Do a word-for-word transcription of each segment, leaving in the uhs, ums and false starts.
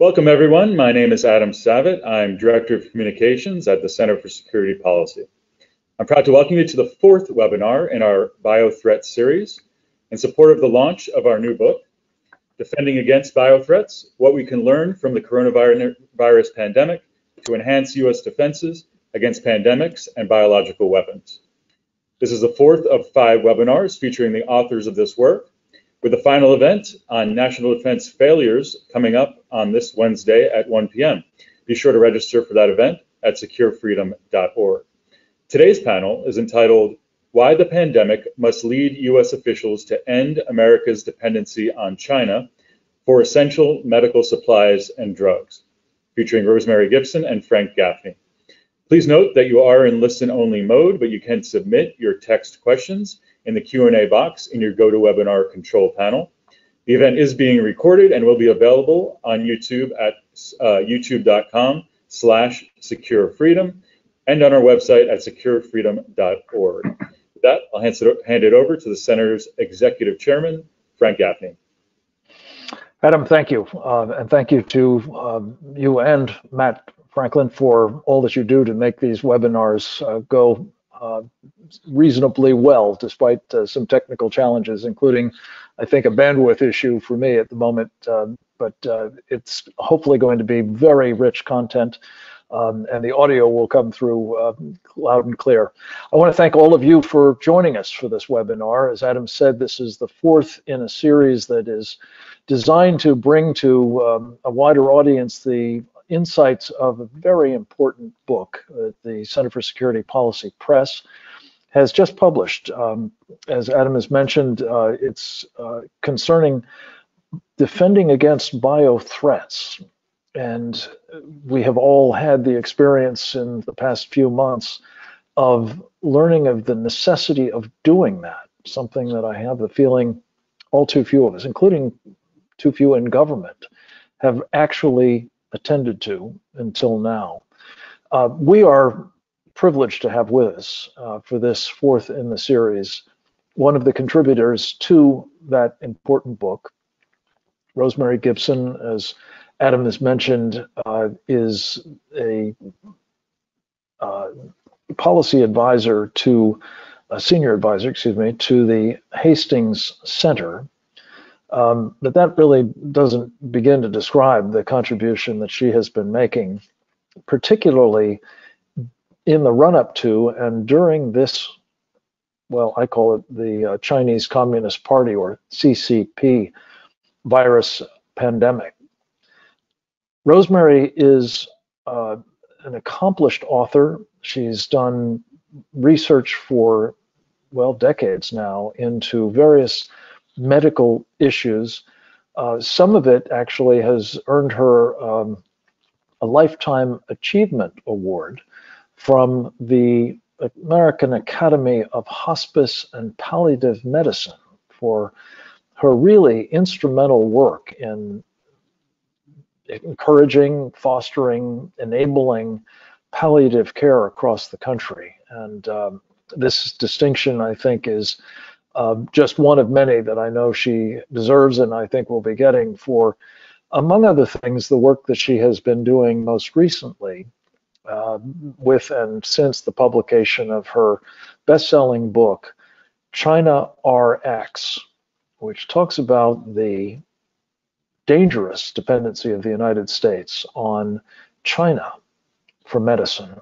Welcome, everyone. My name is Adam Savitt. I'm Director of Communications at the Center for Security Policy. I'm proud to welcome you to the fourth webinar in our BioThreats series in support of the launch of our new book, Defending Against BioThreats, What We Can Learn from the Coronavirus Pandemic to Enhance U S Defenses Against Pandemics and Biological Weapons. This is the fourth of five webinars featuring the authors of this work, with the final event on national defense failures coming up on this Wednesday at one p m Be sure to register for that event at secure freedom dot org. Today's panel is entitled, Why the Pandemic Must Lead U S Officials to End America's Dependency on China for Essential Medical Supplies and Drugs, featuring Rosemary Gibson and Frank Gaffney. Please note that you are in listen-only mode, but you can submit your text questions in the Q and A box in your GoToWebinar control panel. The event is being recorded and will be available on YouTube at uh, youtube dot com slash secure freedom and on our website at secure freedom dot org. With that, I'll hand it over to the Center's Executive Chairman, Frank Gaffney. Adam, thank you. Uh, and thank you to um, you and Matt Franklin for all that you do to make these webinars uh, go Uh, reasonably well, despite uh, some technical challenges, including, I think, a bandwidth issue for me at the moment. Um, but uh, it's hopefully going to be very rich content, um, and the audio will come through uh, loud and clear. I want to thank all of you for joining us for this webinar. As Adam said, this is the fourth in a series that is designed to bring to um, a wider audience the insights of a very important book that the Center for Security Policy Press has just published. Um, as Adam has mentioned, uh, it's uh, concerning defending against biothreats. And we have all had the experience in the past few months of learning of the necessity of doing that, something that I have the feeling all too few of us, including too few in government, have actually attended to until now. Uh, we are privileged to have with us uh, for this fourth in the series one of the contributors to that important book. Rosemary Gibson, as Adam has mentioned, uh, is a uh, policy advisor to a senior advisor, excuse me, to the Hastings Center. Um, but that really doesn't begin to describe the contribution that she has been making, particularly in the run-up to and during this, well, I call it the uh, Chinese Communist Party, or C C P, virus pandemic. Rosemary is uh, an accomplished author. She's done research for, well, decades now into various medical issues. Uh, some of it actually has earned her um, a Lifetime Achievement Award from the American Academy of Hospice and Palliative Medicine for her really instrumental work in encouraging, fostering, enabling palliative care across the country. And um, this distinction, I think, is Uh, just one of many that I know she deserves and I think will be getting for, among other things, the work that she has been doing most recently uh, with and since the publication of her best-selling book, China R X, which talks about the dangerous dependency of the United States on China for medicine.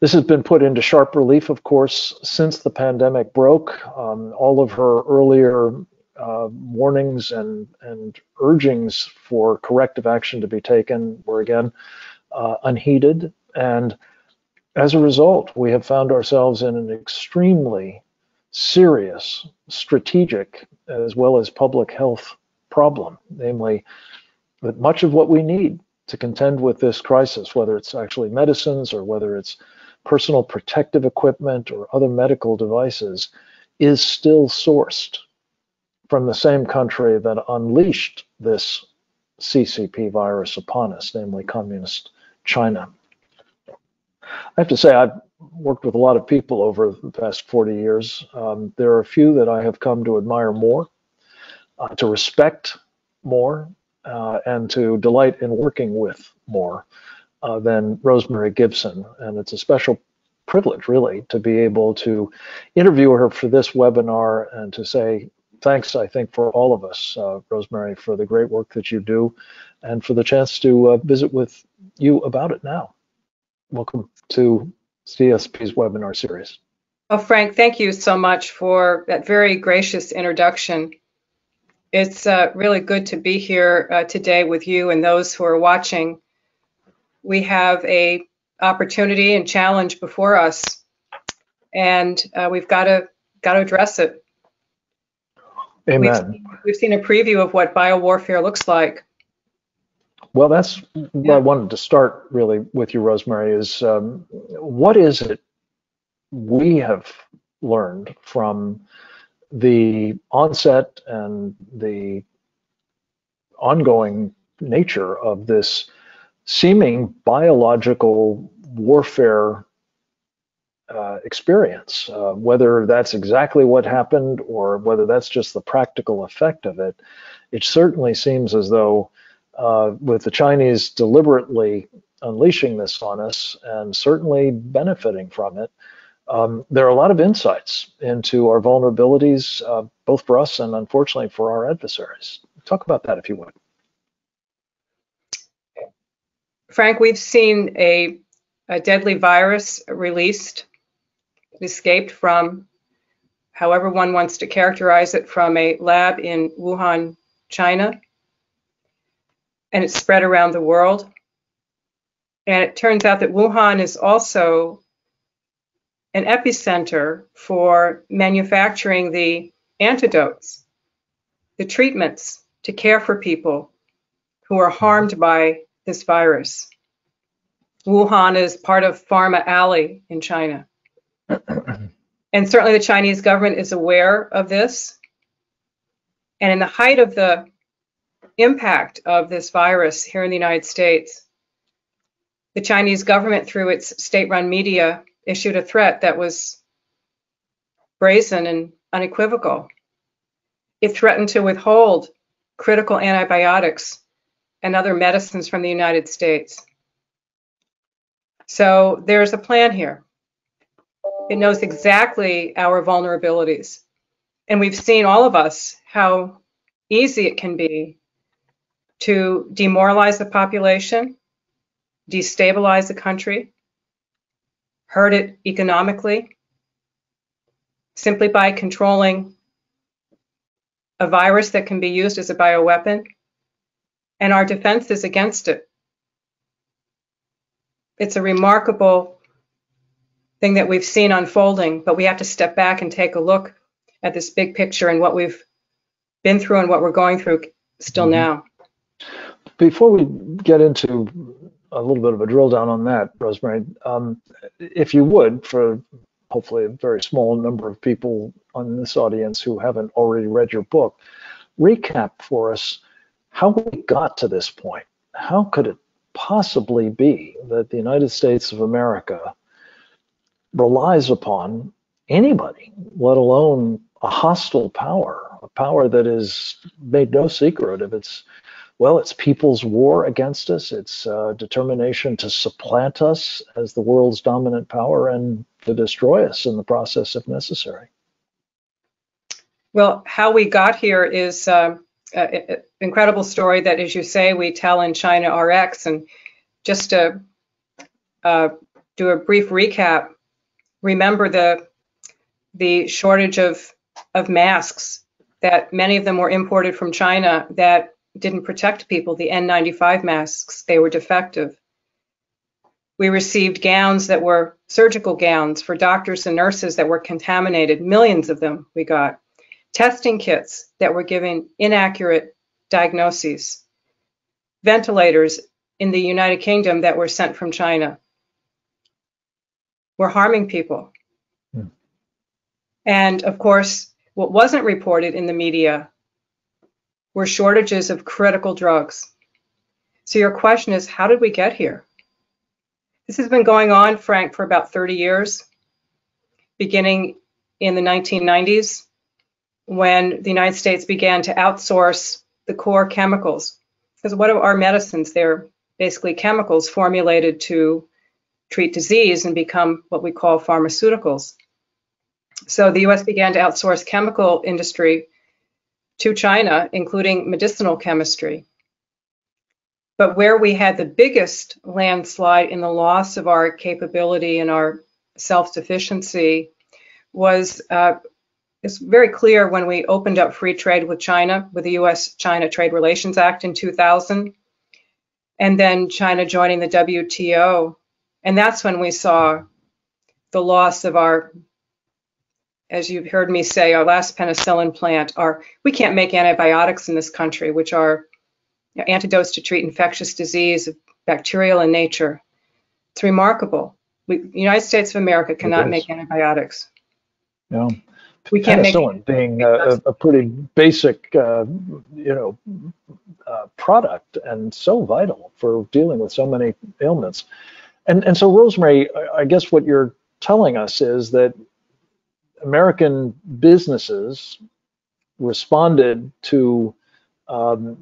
This has been put into sharp relief, of course, since the pandemic broke. Um, all of her earlier uh, warnings and, and urgings for corrective action to be taken were again uh, unheeded. And as a result, we have found ourselves in an extremely serious strategic as well as public health problem, namely that much of what we need to contend with this crisis, whether it's actually medicines or whether it's personal protective equipment or other medical devices, is still sourced from the same country that unleashed this C C P virus upon us, namely Communist China. I have to say, I've worked with a lot of people over the past forty years. Um, there are a few that I have come to admire more, uh, to respect more, uh, and to delight in working with more uh, than Rosemary Gibson. And it's a special privilege, really, to be able to interview her for this webinar and to say thanks, I think, for all of us, uh, Rosemary, for the great work that you do and for the chance to uh, visit with you about it now. Welcome to C S P's webinar series. Well, Frank, thank you so much for that very gracious introduction. It's uh, really good to be here uh, today with you and those who are watching. We have an opportunity and challenge before us, and uh, we've got to got to address it. Amen. We've seen, we've seen a preview of what biowarfare looks like. Well, that's yeah. what I wanted to start really with you, Rosemary, is um, what is it we have learned from the onset and the ongoing nature of this seeming biological warfare Uh, experience, uh, whether that's exactly what happened or whether that's just the practical effect of it. It certainly seems as though uh, with the Chinese deliberately unleashing this on us and certainly benefiting from it, um, there are a lot of insights into our vulnerabilities, uh, both for us and unfortunately for our adversaries. Talk about that if you would. Frank, we've seen a, a deadly virus released, escaped from, however one wants to characterize it, from a lab in Wuhan, China, and it's spread around the world. And it turns out that Wuhan is also an epicenter for manufacturing the antidotes, the treatments to care for people who are harmed by this virus. Wuhan is part of Pharma Alley in China. And certainly the Chinese government is aware of this. And in the height of the impact of this virus here in the United States, the Chinese government, through its state-run media, issued a threat that was brazen and unequivocal. It threatened to withhold critical antibiotics and other medicines from the United States. So there's a plan here. It knows exactly our vulnerabilities. And we've seen, all of us, how easy it can be to demoralize the population, destabilize the country, hurt it economically, simply by controlling a virus that can be used as a bioweapon and our defenses against it. It's a remarkable thing that we've seen unfolding, but we have to step back and take a look at this big picture and what we've been through and what we're going through still now. Before we get into a little bit of a drill down on that, Rosemary, um, if you would, for hopefully a very small number of people on this audience who haven't already read your book, recap for us how we got to this point. How could it possibly be that the United States of America relies upon anybody, let alone a hostile power, a power that has made no secret of its, well, its people's war against us, its uh, determination to supplant us as the world's dominant power and to destroy us in the process if necessary? Well, how we got here is uh... Uh, incredible story that, as you say, we tell in China R X. And just to uh, do a brief recap, remember the the shortage of of masks, that many of them were imported from China that didn't protect people. The N ninety-five masks, they were defective. We received gowns that were surgical gowns for doctors and nurses that were contaminated. Millions of them we got. Testing kits that were giving inaccurate diagnoses, ventilators in the United Kingdom that were sent from China. We're harming people. Yeah. And of course, what wasn't reported in the media were shortages of critical drugs. So your question is, how did we get here? This has been going on, Frank, for about thirty years, beginning in the nineteen nineties. When the United States began to outsource the core chemicals Because what are medicines? They're basically chemicals formulated to treat disease and become what we call pharmaceuticals. So the U S began to outsource chemical industry to China, including medicinal chemistry. But where we had the biggest landslide in the loss of our capability and our self-sufficiency was, uh, it's very clear when we opened up free trade with China, with the U S-China Trade Relations Act in two thousand, and then China joining the W T O. And that's when we saw the loss of our, as you've heard me say, our last penicillin plant, our, we can't make antibiotics in this country, which are antidotes to treat infectious disease, bacterial in nature. It's remarkable. We, the United States of America cannot make antibiotics. Yeah, we can't make penicillin being a, a pretty basic, uh, you know, uh, product and so vital for dealing with so many ailments. And and so, Rosemary, I guess what you're telling us is that American businesses responded to um,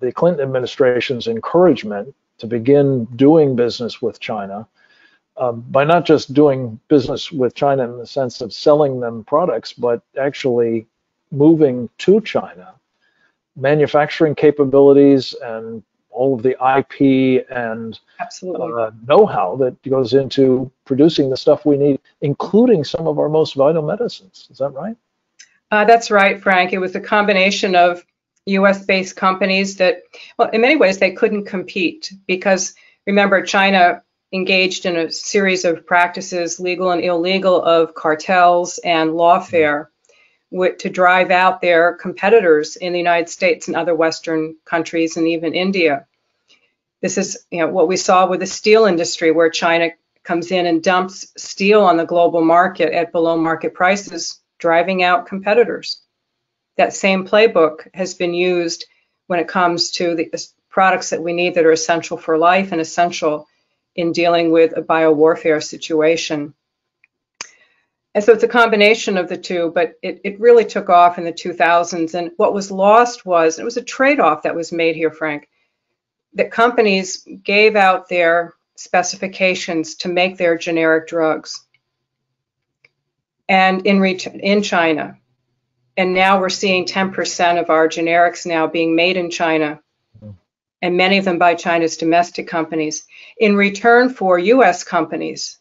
the Clinton administration's encouragement to begin doing business with China uh, by not just doing business with China in the sense of selling them products, but actually moving to China, manufacturing capabilities and all of the I P and uh, know-how that goes into producing the stuff we need, including some of our most vital medicines. Is that right? Uh, that's right, Frank. It was a combination of U S-based companies that, well, in many ways, they couldn't compete because, remember, China engaged in a series of practices, legal and illegal, of cartels and lawfare with, to drive out their competitors in the United States and other Western countries and even India. This is, you know, what we saw with the steel industry, where China comes in and dumps steel on the global market at below market prices, driving out competitors. That same playbook has been used when it comes to the products that we need that are essential for life and essential in dealing with a biowarfare situation. And so it's a combination of the two, but it, it really took off in the two thousands. And what was lost was, it was a trade-off that was made here, Frank, that companies gave out their specifications to make their generic drugs and in, in China. And now we're seeing ten percent of our generics now being made in China, and many of them by China's domestic companies, in return for U S companies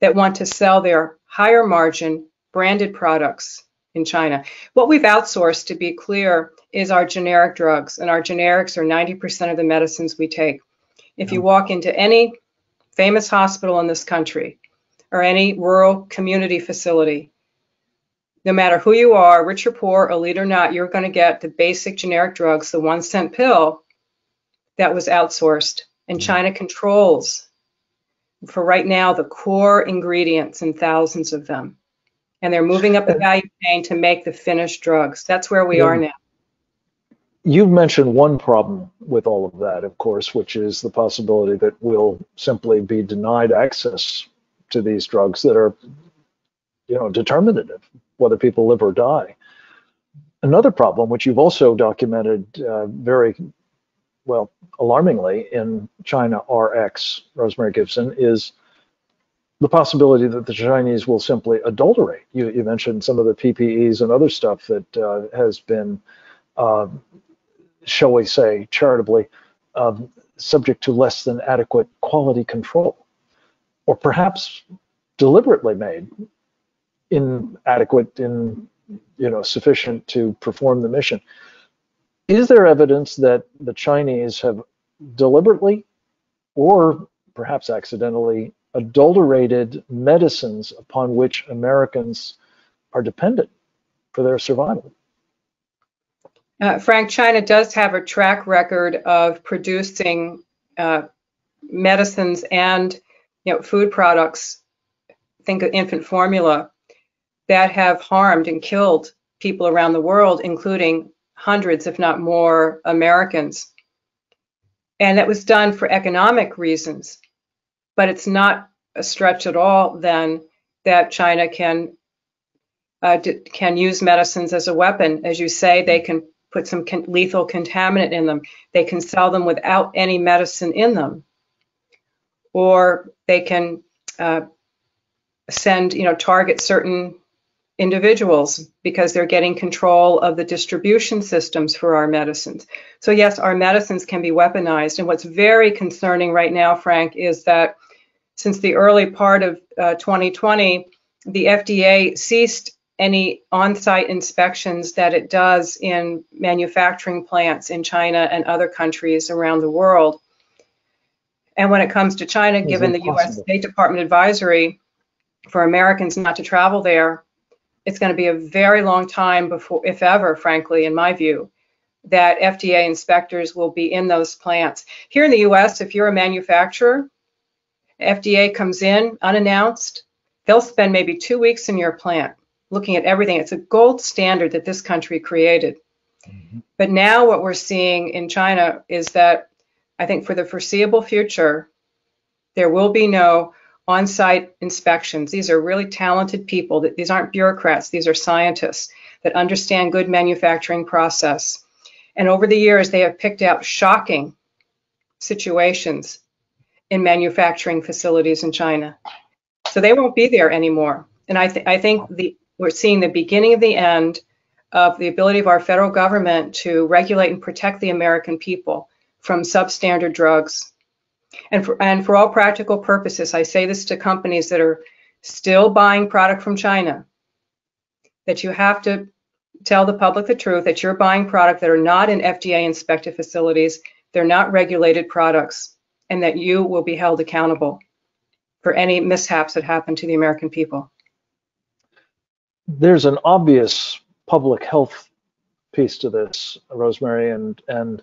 that want to sell their higher margin branded products in China. What we've outsourced, to be clear, is our generic drugs, and our generics are ninety percent of the medicines we take. If you walk into any famous hospital in this country or any rural community facility, no matter who you are, rich or poor, elite or not, you're going to get the basic generic drugs, the one cent pill that was outsourced. And China controls, for right now, the core ingredients and thousands of them. And they're moving up the value chain to make the finished drugs. That's where we yeah. are now. You've mentioned one problem with all of that, of course, which is the possibility that we'll simply be denied access to these drugs that are, you know, determinative, whether people live or die. Another problem, which you've also documented uh, very well, alarmingly, in China R X, Rosemary Gibson, is the possibility that the Chinese will simply adulterate. You, you mentioned some of the P P Es and other stuff that uh, has been, uh, shall we say, charitably, um, subject to less than adequate quality control, or perhaps deliberately made inadequate, in, you know, sufficient to perform the mission. Is there evidence that the Chinese have deliberately or perhaps accidentally adulterated medicines upon which Americans are dependent for their survival? Uh, Frank, China does have a track record of producing uh, medicines and, you know, food products, think of infant formula, that have harmed and killed people around the world, including hundreds, if not more, Americans. And that was done for economic reasons. But it's not a stretch at all, then, that China can, uh, can use medicines as a weapon. As you say, they can put some con lethal contaminant in them. They can sell them without any medicine in them, or they can uh, send, you know, target certain individuals because they're getting control of the distribution systems for our medicines. So yes, our medicines can be weaponized. And what's very concerning right now, Frank, is that since the early part of uh, twenty twenty, the F D A ceased any on-site inspections that it does in manufacturing plants in China and other countries around the world. And when it comes to China, it's given impossible. The U S State Department advisory for Americans not to travel there, it's going to be a very long time before, if ever, frankly, in my view, that F D A inspectors will be in those plants. Here in the U S, if you're a manufacturer, F D A comes in unannounced, they'll spend maybe two weeks in your plant looking at everything. It's a gold standard that this country created. Mm-hmm. But now what we're seeing in China is that I think for the foreseeable future, there will be no on-site inspections. These are really talented people. These aren't bureaucrats. These are scientists that understand good manufacturing process. And over the years, they have picked out shocking situations in manufacturing facilities in China. So they won't be there anymore. And I, th I think the, we're seeing the beginning of the end of the ability of our federal government to regulate and protect the American people from substandard drugs. And for, and for all practical purposes, I say this to companies that are still buying product from China, that you have to tell the public the truth, that you're buying product that are not in F D A-inspected facilities, they're not regulated products, and that you will be held accountable for any mishaps that happen to the American people. There's an obvious public health piece to this, Rosemary, and and.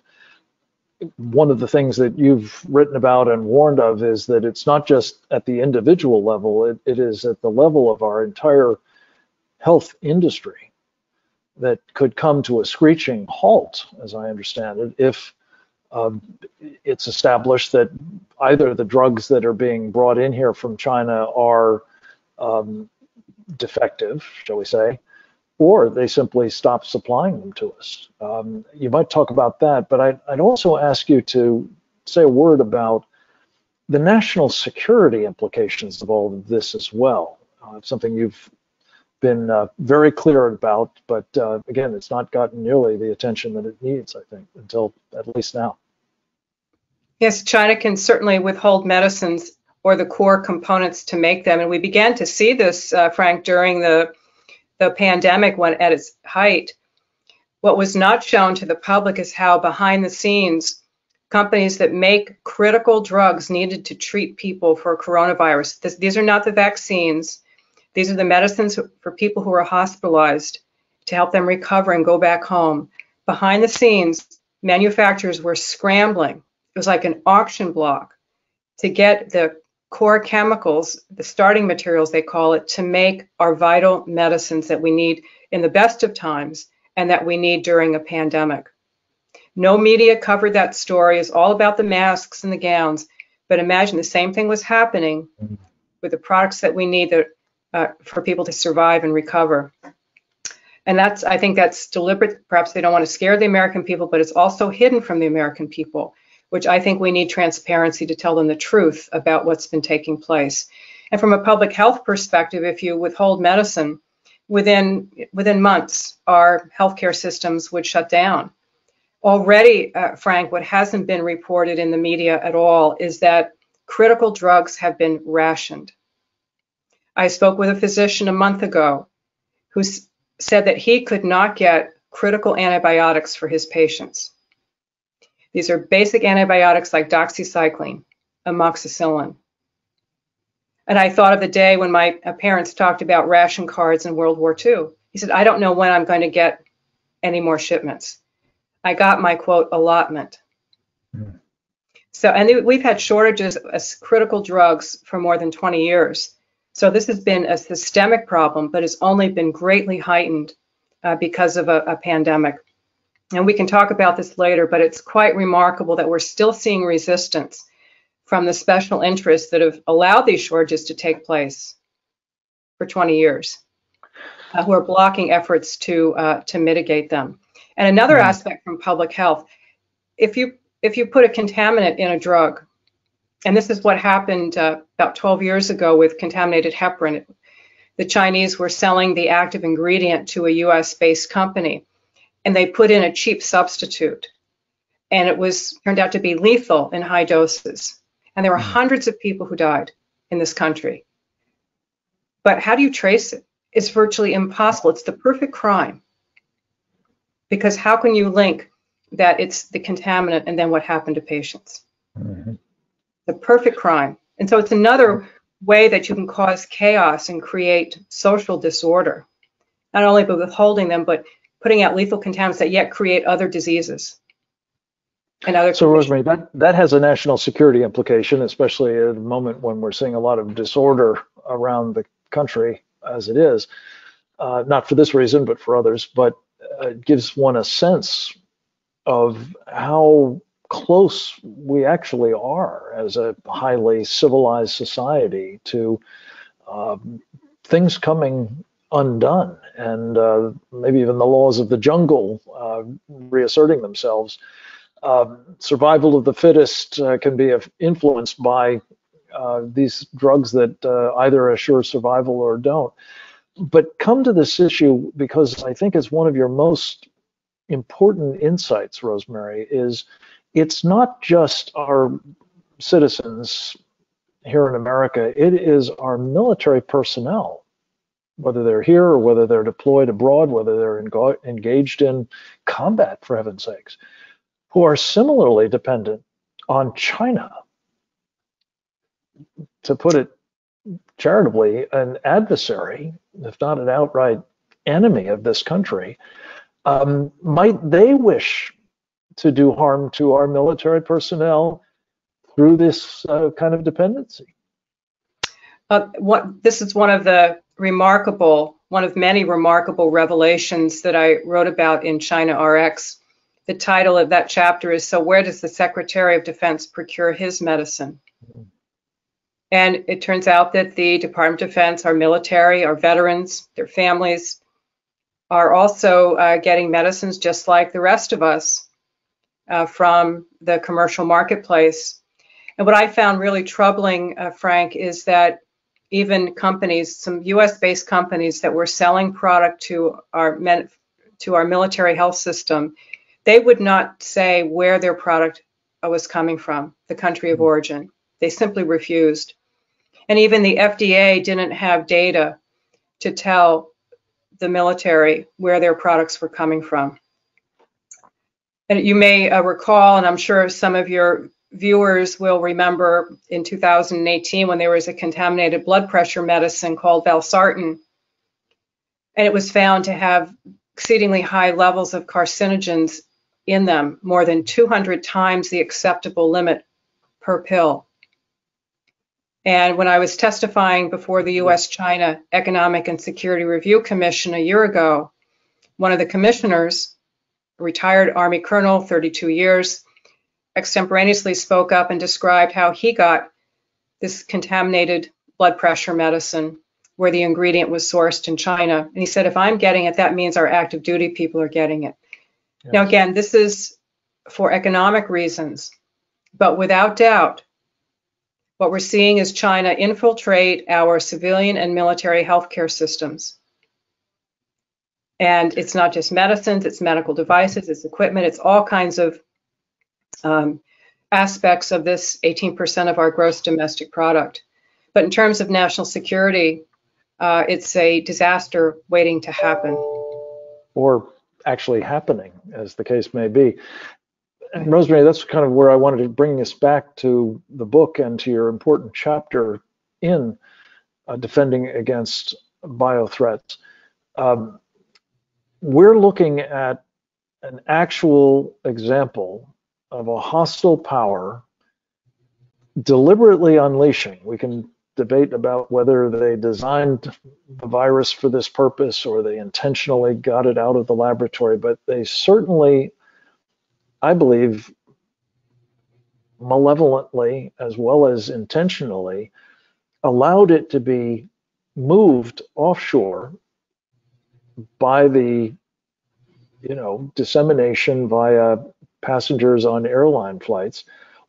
One of the things that you've written about and warned of is that it's not just at the individual level, it, it is at the level of our entire health industry that could come to a screeching halt, as I understand it, if um, it's established that either the drugs that are being brought in here from China are um, defective, shall we say, or they simply stop supplying them to us. Um, you might talk about that, but I'd, I'd also ask you to say a word about the national security implications of all of this as well. Uh, something you've been uh, very clear about, but uh, again, it's not gotten nearly the attention that it needs, I think, until at least now. Yes, China can certainly withhold medicines or the core components to make them. And we began to see this, uh, Frank, during the The pandemic when at its height. What was not shown to the public is how behind the scenes, companies that make critical drugs needed to treat people for coronavirus. This, these are not the vaccines. These are the medicines for people who are hospitalized to help them recover and go back home. Behind the scenes, manufacturers were scrambling. It was like an auction block to get the core chemicals, the starting materials they call it, to make our vital medicines that we need in the best of times and that we need during a pandemic. No media covered that story. It's all about the masks and the gowns, but imagine the same thing was happening with the products that we need that, uh, for people to survive and recover. And that's, I think that's deliberate. Perhaps they don't want to scare the American people, but it's also hidden from the American people, which I think we need transparency to tell them the truth about what's been taking place. And from a public health perspective, if you withhold medicine, within within months, our healthcare systems would shut down. Already, uh, Frank, what hasn't been reported in the media at all is that critical drugs have been rationed. I spoke with a physician a month ago who said that he could not get critical antibiotics for his patients. These are basic antibiotics like doxycycline, amoxicillin. And I thought of the day when my parents talked about ration cards in World War Two. He said, I don't know when I'm going to get any more shipments. I got my, quote, allotment. Mm-hmm. So, and we've had shortages of critical drugs for more than twenty years. So this has been a systemic problem, but it's only been greatly heightened uh, because of a, a pandemic. And we can talk about this later, but it's quite remarkable that we're still seeing resistance from the special interests that have allowed these shortages to take place for twenty years, uh, who are blocking efforts to uh, to mitigate them. And another mm-hmm. aspect from public health, if you if you put a contaminant in a drug, and this is what happened uh, about twelve years ago with contaminated heparin. The Chinese were selling the active ingredient to a U S-based company, and they put in a cheap substitute, and it was turned out to be lethal in high doses. And there were hundreds of people who died in this country. But how do you trace it? It's virtually impossible. It's the perfect crime, because how can you link that it's the contaminant and then what happened to patients? Mm-hmm. The perfect crime. And so it's another way that you can cause chaos and create social disorder, not only by withholding them, but putting out lethal contaminants that yet create other diseases and other. So Rosemary, that, that has a national security implication, especially at a moment when we're seeing a lot of disorder around the country as it is, uh, not for this reason, but for others, but uh, it gives one a sense of how close we actually are as a highly civilized society to uh, things coming undone, and uh, maybe even the laws of the jungle uh, reasserting themselves. Uh, survival of the fittest uh, can be influenced by uh, these drugs that uh, either assure survival or don't. But come to this issue, because I think it's one of your most important insights, Rosemary, is it's not just our citizens here in America, it is our military personnel, whether they're here or whether they're deployed abroad, whether they're engaged in combat, for heaven's sakes, who are similarly dependent on China. To put it charitably, an adversary, if not an outright enemy of this country, um, might they wish to do harm to our military personnel through this uh, kind of dependency? Uh, what, this is one of the remarkable, one of many remarkable revelations that I wrote about in China R X. The title of that chapter is, "So Where Does the Secretary of Defense Procure His Medicine?" Mm-hmm. And it turns out that the Department of Defense, our military, our veterans, their families, are also uh, getting medicines just like the rest of us, Uh, from the commercial marketplace. And what I found really troubling, uh, Frank, is that even companies, some U S-based companies that were selling product to our men, to our military health system, they would not say where their product was coming from, the country of origin. They simply refused. And even the F D A didn't have data to tell the military where their products were coming from. And you may uh, recall, and I'm sure some of your viewers will remember, in two thousand eighteen when there was a contaminated blood pressure medicine called valsartan, and it was found to have exceedingly high levels of carcinogens in them, more than two hundred times the acceptable limit per pill. And when I was testifying before the U S-China Economic and Security Review Commission a year ago, one of the commissioners, retired Army colonel, thirty-two years, extemporaneously spoke up and described how he got this contaminated blood pressure medicine where the ingredient was sourced in China. And he said, if I'm getting it, that means our active duty people are getting it. Yes. Now, again, this is for economic reasons, but without doubt, what we're seeing is China infiltrate our civilian and military healthcare systems. And it's not just medicines, it's medical devices, it's equipment, it's all kinds of um, aspects of this eighteen percent of our gross domestic product. But in terms of national security, uh, it's a disaster waiting to happen. Or actually happening, as the case may be. And Rosemary, that's kind of where I wanted to bring us back to the book and to your important chapter in uh, Defending Against BioThreats. Um, We're looking at an actual example of a hostile power deliberately unleashing. We can debate about whether they designed the virus for this purpose or they intentionally got it out of the laboratory, but they certainly, I believe, malevolently as well as intentionally allowed it to be moved offshore by the you know, dissemination via passengers on airline flights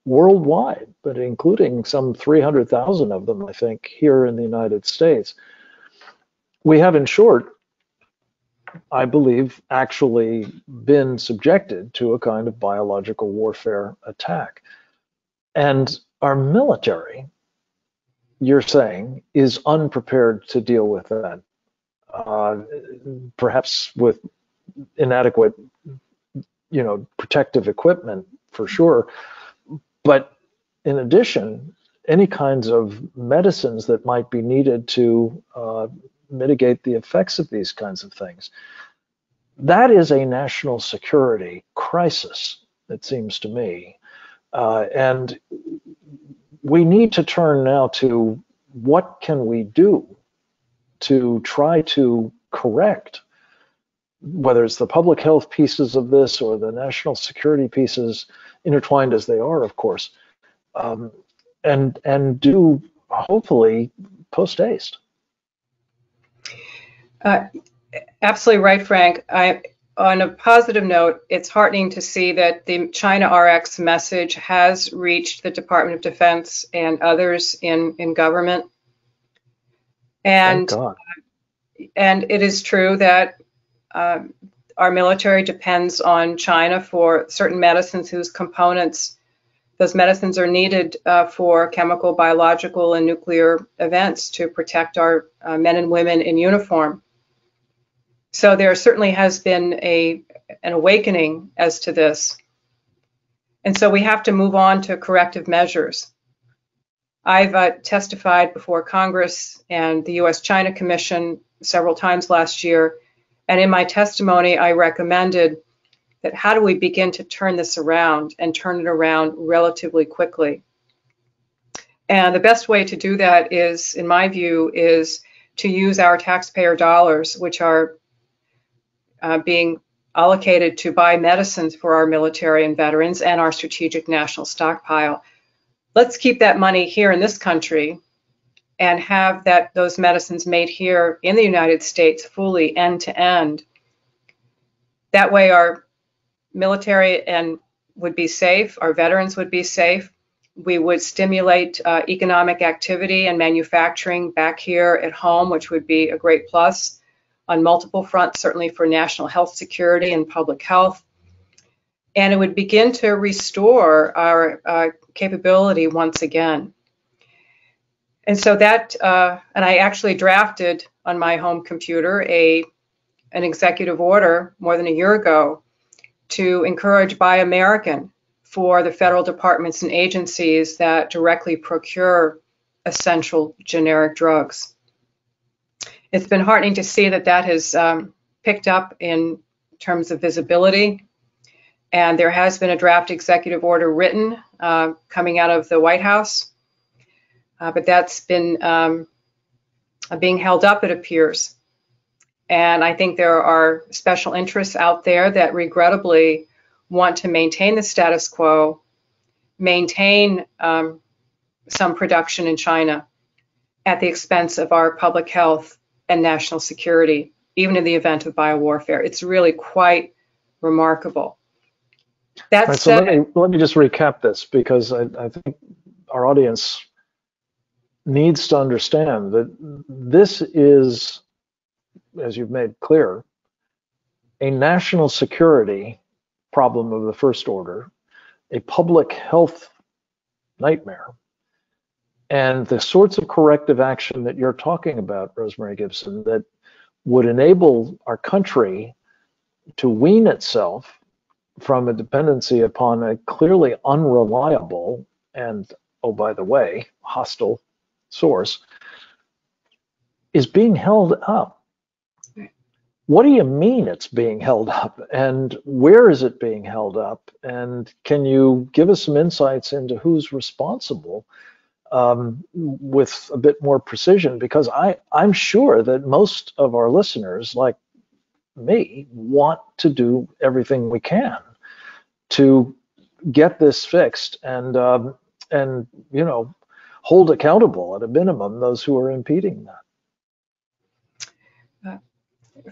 worldwide, but including some three hundred thousand of them, I think, here in the United States. We have, in short, I believe, actually been subjected to a kind of biological warfare attack. And our military, you're saying, is unprepared to deal with that, uh, perhaps with inadequate, you know, protective equipment for sure. But in addition, any kinds of medicines that might be needed to uh, mitigate the effects of these kinds of things. That is a national security crisis, it seems to me. Uh, and we need to turn now to what can we do to try to correct, whether it's the public health pieces of this or the national security pieces, intertwined as they are, of course, um, and, and do, hopefully, post-haste. Uh, absolutely right, Frank. I, on a positive note, it's heartening to see that the China R X message has reached the Department of Defense and others in, in government. And, Thank God. Uh, and it is true that uh, our military depends on China for certain medicines whose components, those medicines are needed uh, for chemical, biological, and nuclear events to protect our uh, men and women in uniform. So there certainly has been a, an awakening as to this. And so we have to move on to corrective measures. I've uh, testified before Congress and the U S China Commission several times last year. And in my testimony, I recommended that how do we begin to turn this around and turn it around relatively quickly? And the best way to do that is, in my view, is to use our taxpayer dollars, which are uh, being allocated to buy medicines for our military and veterans and our strategic national stockpile. Let's keep that money here in this country and have that those medicines made here in the United States fully end to end. That way our military and would be safe, our veterans would be safe. We would stimulate uh, economic activity and manufacturing back here at home, which would be a great plus on multiple fronts, certainly for national health security and public health. And it would begin to restore our uh, capability once again. And so that, uh, and I actually drafted on my home computer a an executive order more than a year ago to encourage Buy American for the federal departments and agencies that directly procure essential generic drugs. It's been heartening to see that that has um, picked up in terms of visibility. And there has been a draft executive order written uh, coming out of the White House, uh, but that's been um, being held up, it appears. And I think there are special interests out there that regrettably want to maintain the status quo, maintain um, some production in China at the expense of our public health and national security, even in the event of biowarfare. It's really quite remarkable. That's right, so let me, let me just recap this, because I, I think our audience needs to understand that this is, as you've made clear, a national security problem of the first order, a public health nightmare, and the sorts of corrective action that you're talking about, Rosemary Gibson, that would enable our country to wean itself from a dependency upon a clearly unreliable and, oh, by the way, hostile source, is being held up. What do you mean it's being held up, and where is it being held up, and can you give us some insights into who's responsible um, with a bit more precision? Because I, I'm sure that most of our listeners, like me, want to do everything we can to get this fixed and, um, and you know, hold accountable at a minimum those who are impeding that.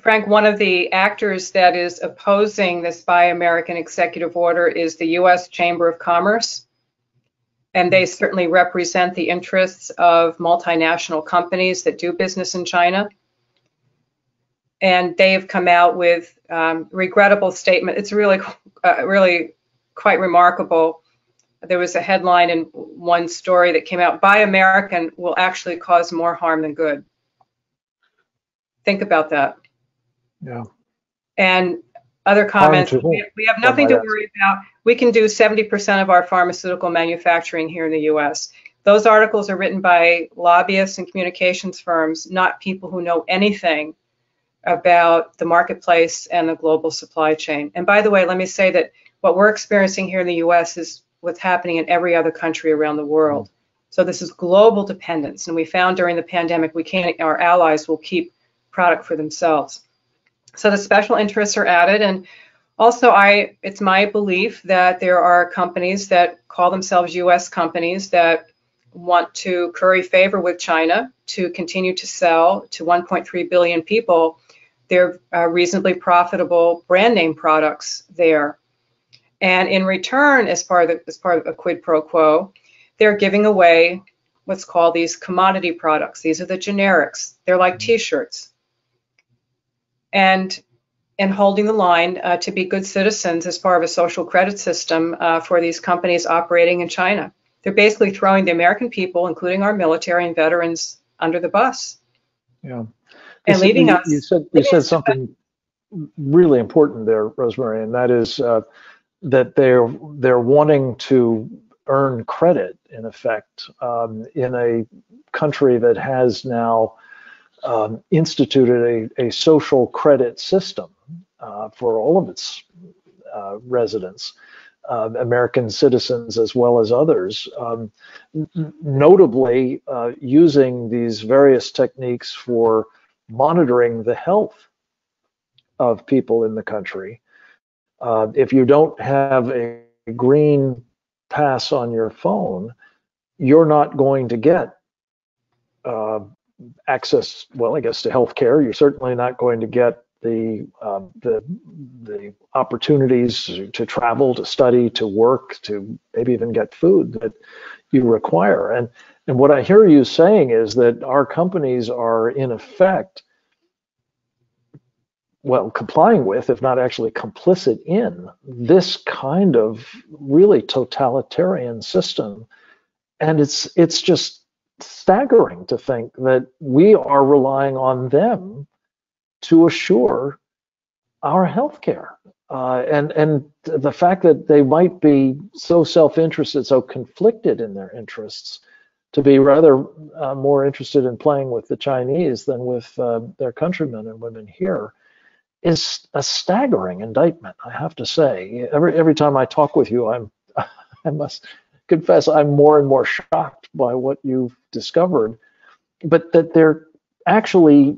Frank, one of the actors that is opposing this Buy American executive order is the U S Chamber of Commerce, and they certainly represent the interests of multinational companies that do business in China. And they've come out with um, regrettable statement. It's really, uh, really quite remarkable. There was a headline in one story that came out, Buy American will actually cause more harm than good. Think about that. Yeah. And other comments, we, we have nothing to worry about. We can do seventy percent of our pharmaceutical manufacturing here in the U S. Those articles are written by lobbyists and communications firms, not people who know anything about the marketplace and the global supply chain. And by the way, let me say that what we're experiencing here in the U S is what's happening in every other country around the world. So this is global dependence. And we found during the pandemic, we can't, our allies will keep product for themselves. So the special interests are added. And also, I, it's my belief that there are companies that call themselves U S companies that want to curry favor with China to continue to sell to one point three billion people their uh, reasonably profitable brand name products there. And in return, as part, of the, as part of a quid pro quo, they're giving away what's called these commodity products. These are the generics. They're like T-shirts. And, and holding the line uh, to be good citizens as part of a social credit system uh, for these companies operating in China. They're basically throwing the American people, including our military and veterans, under the bus. Yeah. And you leaving said, us. You said, you said something really important there, Rosemary, and that is uh, that they're they're wanting to earn credit, in effect, um, in a country that has now um, instituted a, a social credit system uh, for all of its uh, residents. Uh, American citizens as well as others, um, notably uh, using these various techniques for monitoring the health of people in the country. Uh, if you don't have a green pass on your phone, you're not going to get uh, access, well, I guess to healthcare. You're certainly not going to get The, uh, the the opportunities to travel, to study, to work, to maybe even get food that you require. And and what I hear you saying is that our companies are in effect, well, complying with, if not actually complicit in, this kind of really totalitarian system. And it's it's just staggering to think that we are relying on them to assure our health care. Uh, and, and the fact that they might be so self-interested, so conflicted in their interests, to be rather uh, more interested in playing with the Chinese than with uh, their countrymen and women here, is a staggering indictment, I have to say. Every, every time I talk with you, I'm, I must confess, I'm more and more shocked by what you've discovered, but that they're actually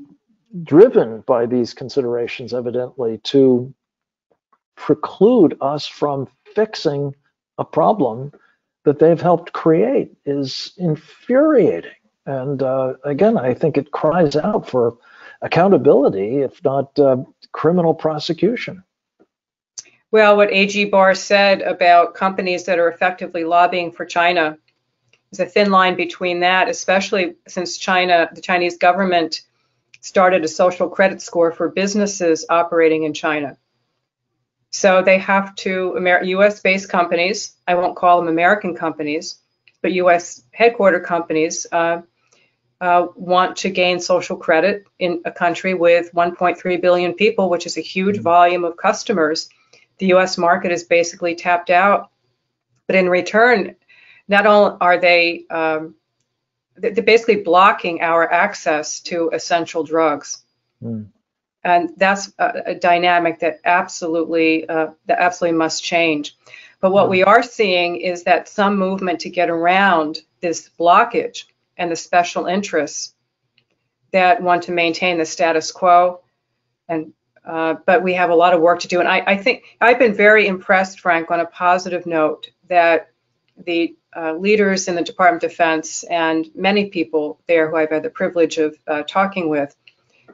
driven by these considerations, evidently, to preclude us from fixing a problem that they've helped create, is infuriating. And uh, again, I think it cries out for accountability, if not uh, criminal prosecution. Well, what A G Barr said about companies that are effectively lobbying for China is a thin line between that, especially since China, the Chinese government, started a social credit score for businesses operating in China. So they have to, U S-based companies, I won't call them American companies, but U S headquarter companies uh, uh, want to gain social credit in a country with one point three billion people, which is a huge mm-hmm. volume of customers. The U S market is basically tapped out. But in return, not only are they um, they're basically blocking our access to essential drugs. Mm. And that's a, a dynamic that absolutely, uh, that absolutely must change. But what mm. we are seeing is that some movement to get around this blockage and the special interests that want to maintain the status quo. And uh, but we have a lot of work to do. And I, I think I've been very impressed, Frank, on a positive note, that the Uh, leaders in the Department of Defense and many people there who I've had the privilege of uh, talking with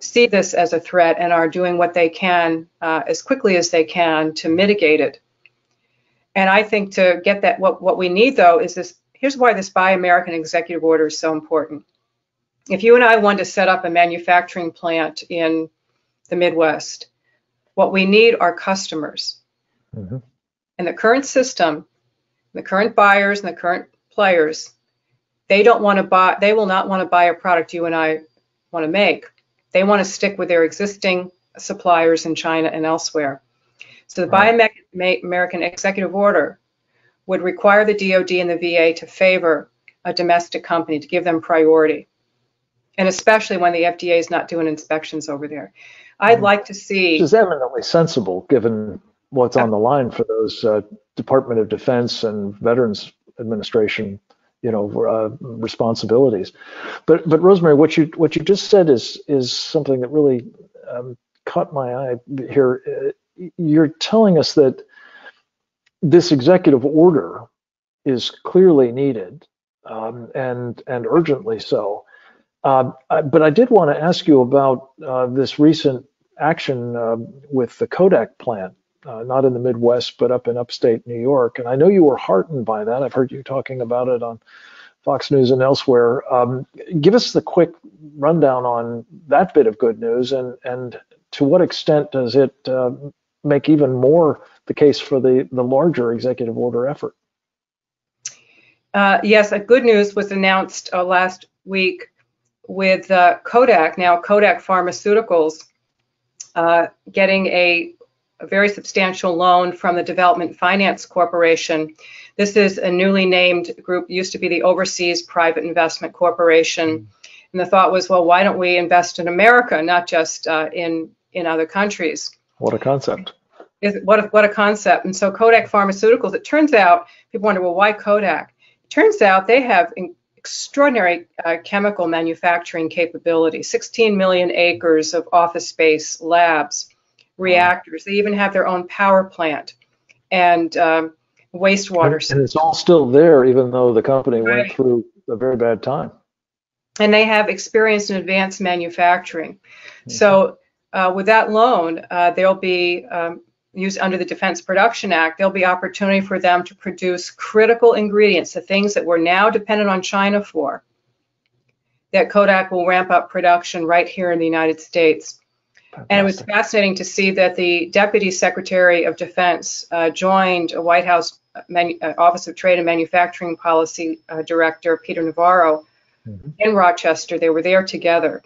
see this as a threat and are doing what they can uh, as quickly as they can to mitigate it. And I think to get that, what, what we need though is this, here's why this Buy American executive order is so important. If you and I want to set up a manufacturing plant in the Midwest, what we need are customers. Mm-hmm. And the current system, the current buyers and the current players, they don't want to buy, they will not want to buy a product you and I want to make. They want to stick with their existing suppliers in China and elsewhere. So the Buy American executive order would require the D O D and the V A to favor a domestic company, to give them priority. And especially when the F D A is not doing inspections over there. I'd like to see- This is eminently sensible given what's on the line for those uh, Department of Defense and Veterans Administration, you know, uh, responsibilities. But but Rosemary, what you what you just said is is something that really um, caught my eye here. You're telling us that this executive order is clearly needed um, and and urgently so. Uh, but I did want to ask you about uh, this recent action uh, with the Kodak plant. Uh, not in the Midwest, but up in upstate New York. And I know you were heartened by that. I've heard you talking about it on Fox News and elsewhere. Um, give us the quick rundown on that bit of good news, and, and to what extent does it uh, make even more the case for the, the larger executive order effort? Uh, yes, uh, good news was announced uh, last week with uh, Kodak, now Kodak Pharmaceuticals, uh, getting a a very substantial loan from the Development Finance Corporation. This is a newly named group, used to be the Overseas Private Investment Corporation. And the thought was, well, why don't we invest in America, not just uh, in, in other countries? What a concept. Is, what, a, what a concept. And so Kodak Pharmaceuticals, it turns out, people wonder, well, why Kodak? It turns out they have in, extraordinary uh, chemical manufacturing capability, sixteen million acres of office space, labs, reactors. They even have their own power plant and um, wastewater. And it's all still there, even though the company right. went through a very bad time. And they have experience in advanced manufacturing. Mm-hmm. So uh, with that loan, uh, there'll be, um, used under the Defense Production Act, there'll be opportunity for them to produce critical ingredients, the things that we're now dependent on China for, that Kodak will ramp up production right here in the United States. Fantastic. And it was fascinating to see that the Deputy Secretary of Defense uh, joined a White House manu Office of Trade and Manufacturing Policy uh, Director, Peter Navarro, mm-hmm. in Rochester. They were there together.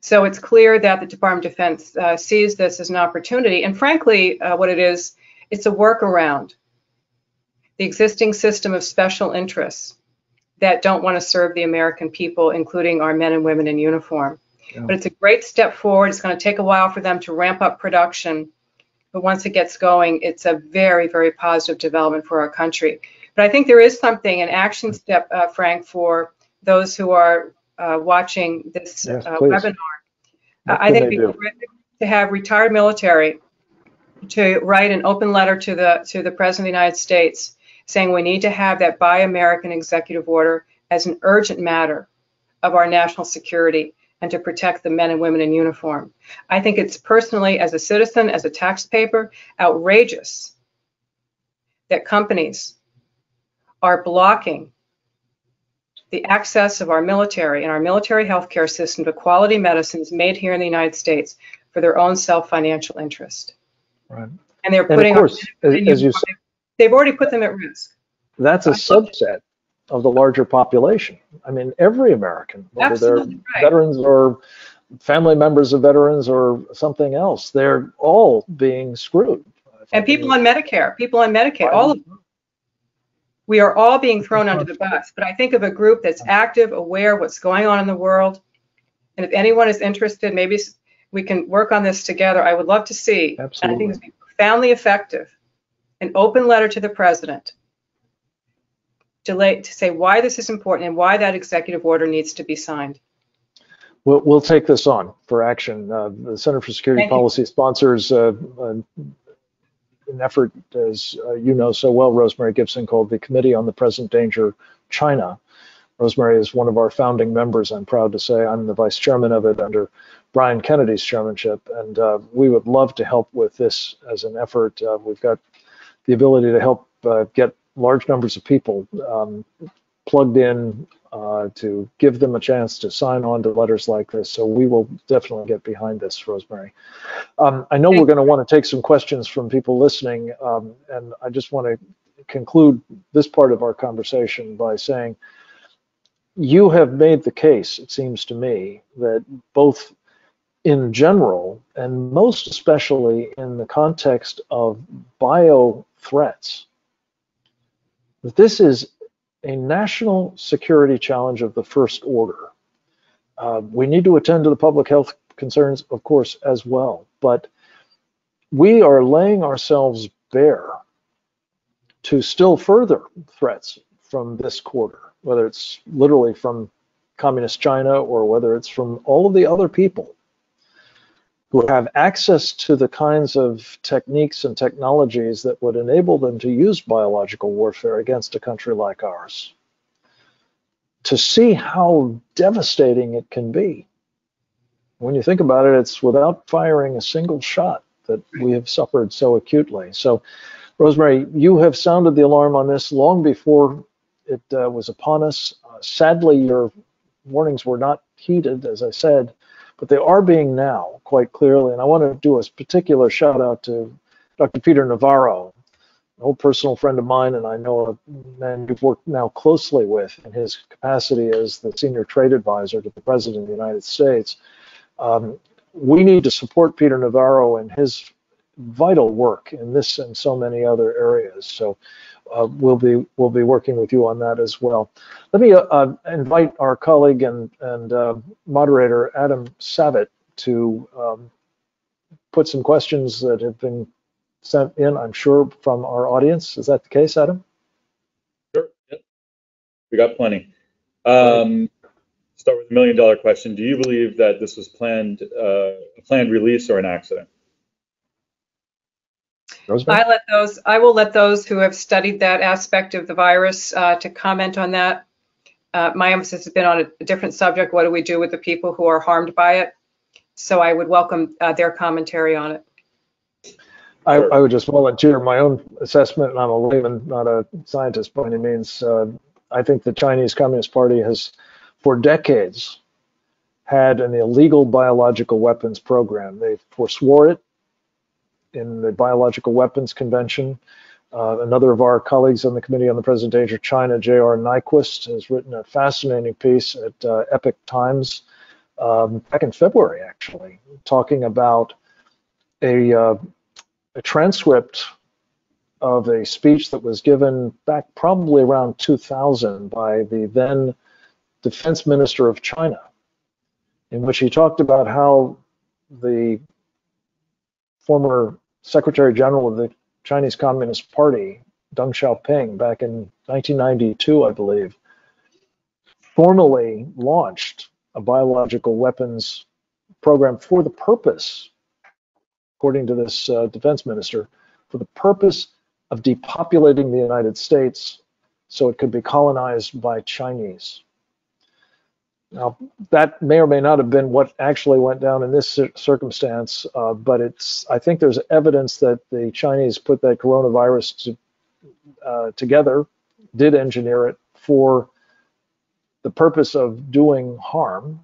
So it's clear that the Department of Defense uh, sees this as an opportunity. And frankly, uh, what it is, it's a workaround. The existing system of special interests that don't want to serve the American people, including our men and women in uniform. But it's a great step forward. It's going to take a while for them to ramp up production. But once it gets going, it's a very, very positive development for our country. But I think there is something, an action step, uh, Frank, for those who are uh, watching this yes, uh, webinar. Uh, I think it would be terrific to have retired military to write an open letter to the, to the President of the United States saying we need to have that Buy American executive order as an urgent matter of our national security, and to protect the men and women in uniform. I think it's personally, as a citizen, as a taxpayer, outrageous that companies are blocking the access of our military and our military healthcare system to quality medicines made here in the United States for their own self-financial interest. Right. And they're putting, and of course, our, as, as you said, they've already put them at risk. That's a I subset of the larger population. I mean, every American, whether Absolutely they're right. veterans or family members of veterans or something else, they're all being screwed. And people on Medicare, people on Medicaid, all of them. We are all being thrown under the bus. But I think of a group that's active, aware of what's going on in the world. And if anyone is interested, maybe we can work on this together. I would love to see. Absolutely. And I think it's been profoundly effective. An open letter to the president to say why this is important and why that executive order needs to be signed. We'll, we'll take this on for action. Uh, the Center for Security Thank Policy you. sponsors uh, an effort, as uh, you know so well, Rosemary Gibson, called the Committee on the Present Danger: China. Rosemary is one of our founding members, I'm proud to say. I'm the vice chairman of it under Brian Kennedy's chairmanship, and uh, we would love to help with this as an effort. Uh, we've got the ability to help uh, get large numbers of people um, plugged in uh, to give them a chance to sign on to letters like this. So we will definitely get behind this, Rosemary. Um, I know Thank we're going to want to take some questions from people listening, um, and I just want to conclude this part of our conversation by saying you have made the case, it seems to me, that both in general, and most especially in the context of biothreats, that this is a national security challenge of the first order. Uh, we need to attend to the public health concerns, of course, as well, but we are laying ourselves bare to still further threats from this quarter, whether it's literally from communist China or whether it's from all of the other people who have access to the kinds of techniques and technologies that would enable them to use biological warfare against a country like ours. To see how devastating it can be. When you think about it, it's without firing a single shot that we have suffered so acutely. So, Rosemary, you have sounded the alarm on this long before it uh, was upon us. Uh, sadly, your warnings were not heeded, as I said, but they are being now, quite clearly. And I want to do a particular shout out to Doctor Peter Navarro, an old personal friend of mine, and I know a man you've worked now closely with in his capacity as the senior trade advisor to the President of the United States. Um, we need to support Peter Navarro in his vital work in this and so many other areas. So uh, we'll be we'll be working with you on that as well. Let me uh, invite our colleague and and uh, moderator Adam Savitt to um, put some questions that have been sent in, I'm sure, from our audience. Is that the case, Adam? Sure. Yep. We got plenty. Um, start with a million dollar question. Do you believe that this was planned uh, a planned release or an accident? I let those. I will let those who have studied that aspect of the virus uh, to comment on that. Uh, my emphasis has been on a different subject. What do we do with the people who are harmed by it? So I would welcome uh, their commentary on it. I, I would just volunteer my own assessment, and I'm a layman, not a scientist by any means. Uh, I think the Chinese Communist Party has, for decades, had an illegal biological weapons program. They forswore it in the Biological Weapons Convention. Uh, another of our colleagues on the Committee on the Present Danger: China, J R Nyquist, has written a fascinating piece at uh, Epoch Times um, back in February, actually, talking about a, uh, a transcript of a speech that was given back probably around two thousand by the then Defense Minister of China, in which he talked about how the former Secretary General of the Chinese Communist Party, Deng Xiaoping, back in nineteen ninety-two, I believe, formally launched a biological weapons program for the purpose, according to this uh, defense minister, for the purpose of depopulating the United States so it could be colonized by Chinese. Now, that may or may not have been what actually went down in this circumstance, uh, but it's, I think there's evidence that the Chinese put that coronavirus to, uh, together, did engineer it for the purpose of doing harm,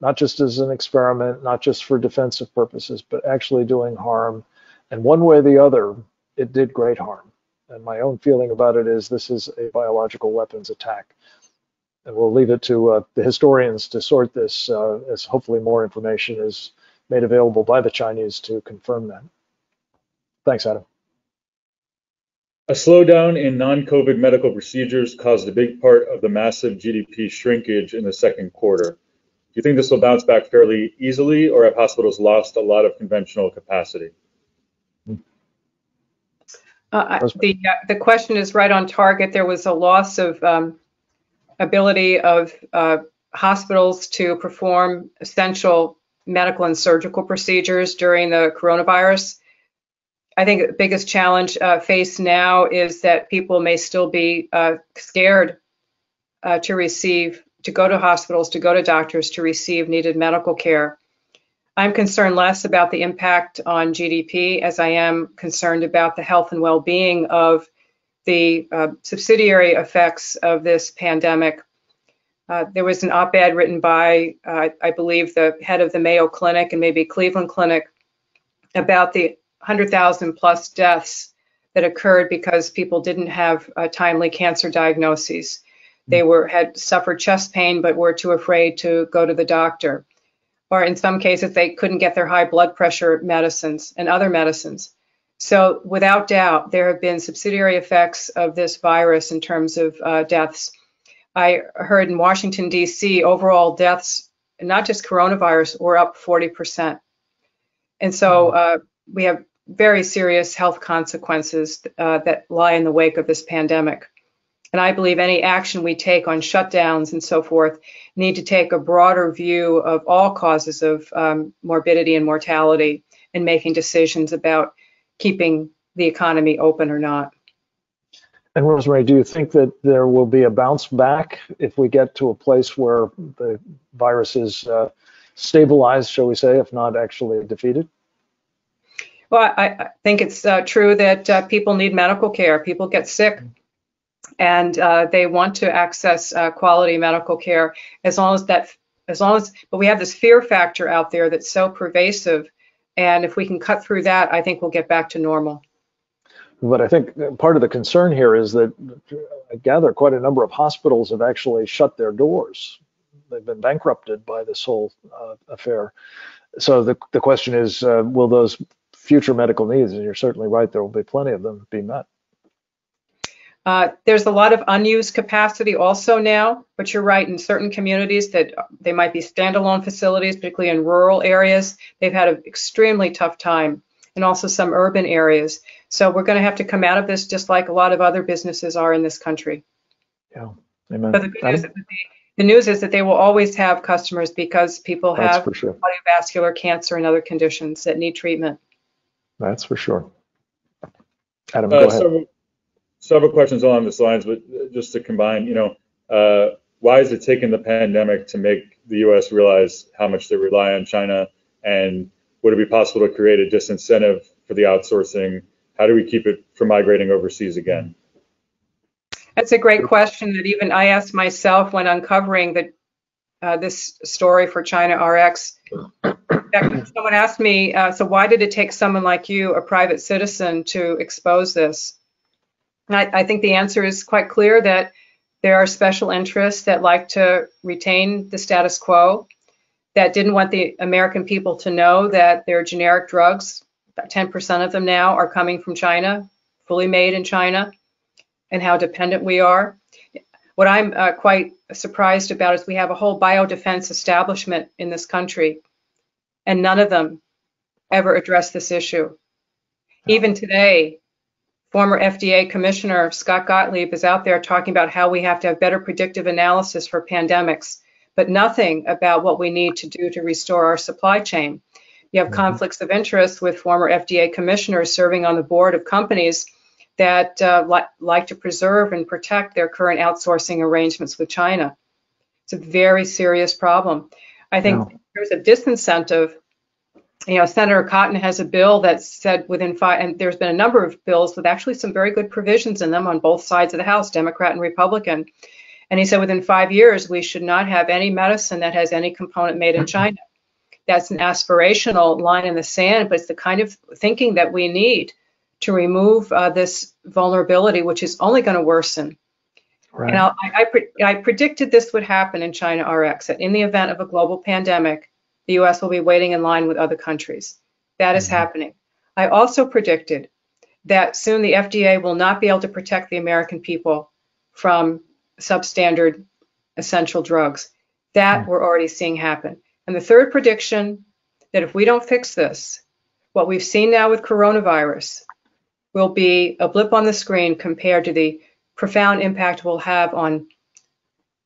not just as an experiment, not just for defensive purposes, but actually doing harm. And one way or the other, it did great harm. And my own feeling about it is this is a biological weapons attack. And we'll leave it to uh, the historians to sort this, uh, as hopefully more information is made available by the Chinese to confirm that. Thanks, Adam. A slowdown in non-COVID medical procedures caused a big part of the massive G D P shrinkage in the second quarter. Do you think this will bounce back fairly easily, or have hospitals lost a lot of conventional capacity? Uh, the, uh, the question is right on target. There was a loss of um, ability of uh, hospitals to perform essential medical and surgical procedures during the coronavirus. I think the biggest challenge uh, faced now is that people may still be uh, scared uh, to receive, to go to hospitals, to go to doctors, to receive needed medical care. I'm concerned less about the impact on G D P as I am concerned about the health and well-being of the uh, subsidiary effects of this pandemic. Uh, there was an op-ed written by, uh, I believe, the head of the Mayo Clinic and maybe Cleveland Clinic about the one hundred thousand plus deaths that occurred because people didn't have uh, timely cancer diagnoses. They were had suffered chest pain but were too afraid to go to the doctor. Or in some cases, they couldn't get their high blood pressure medicines and other medicines. So without doubt, there have been subsidiary effects of this virus in terms of uh, deaths. I heard in Washington, D C, overall deaths, not just coronavirus, were up forty percent. And so uh, we have very serious health consequences uh, that lie in the wake of this pandemic. And I believe any action we take on shutdowns and so forth need to take a broader view of all causes of um, morbidity and mortality in making decisions about keeping the economy open or not. And Rosemary, do you think that there will be a bounce back if we get to a place where the virus is uh, stabilized, shall we say, if not actually defeated? Well, I, I think it's uh, true that uh, people need medical care. People get sick. Mm-hmm. And uh, they want to access uh, quality medical care as long as that, as long as, but we have this fear factor out there that's so pervasive. And if we can cut through that, I think we'll get back to normal. But I think part of the concern here is that I gather quite a number of hospitals have actually shut their doors. They've been bankrupted by this whole uh, affair. So the, the question is, uh, will those future medical needs, and you're certainly right, there will be plenty of them, be met? Uh, there's a lot of unused capacity also now, but you're right, in certain communities that they might be standalone facilities, particularly in rural areas, they've had an extremely tough time, and also some urban areas. So we're going to have to come out of this just like a lot of other businesses are in this country. Yeah, amen. But the good news, is that they, the news is that they will always have customers because people have sure. cardiovascular cancer and other conditions that need treatment. That's for sure. Adam, uh, go ahead. So several questions along these lines, but just to combine, you know, uh, why is it taking the pandemic to make the U S realize how much they rely on China? And would it be possible to create a disincentive for the outsourcing? How do we keep it from migrating overseas again? That's a great question that even I asked myself when uncovering the, uh, this story for China R X. Someone asked me, uh, so why did it take someone like you, a private citizen, to expose this? I, I think the answer is quite clear that there are special interests that like to retain the status quo, that didn't want the American people to know that their generic drugs, about ten percent of them now, are coming from China, fully made in China, and how dependent we are. What I'm uh, quite surprised about is we have a whole biodefense establishment in this country, and none of them ever addressed this issue. Even today, former F D A Commissioner Scott Gottlieb is out there talking about how we have to have better predictive analysis for pandemics, but nothing about what we need to do to restore our supply chain. You have mm-hmm. conflicts of interest with former F D A commissioners serving on the board of companies that uh, li like to preserve and protect their current outsourcing arrangements with China. It's a very serious problem. I think wow. there's a disincentive. You know, Senator Cotton has a bill that said within five, and there's been a number of bills with actually some very good provisions in them on both sides of the House, Democrat and Republican. And he said within five years, we should not have any medicine that has any component made in China. That's an aspirational line in the sand, but it's the kind of thinking that we need to remove uh, this vulnerability, which is only going to worsen. Right. And I'll, I, I, pre I predicted this would happen in China R X, that in the event of a global pandemic, the U S will be waiting in line with other countries. That is happening. I also predicted that soon the F D A will not be able to protect the American people from substandard essential drugs. That we're already seeing happen. And the third prediction, that if we don't fix this, what we've seen now with coronavirus will be a blip on the screen compared to the profound impact we'll have on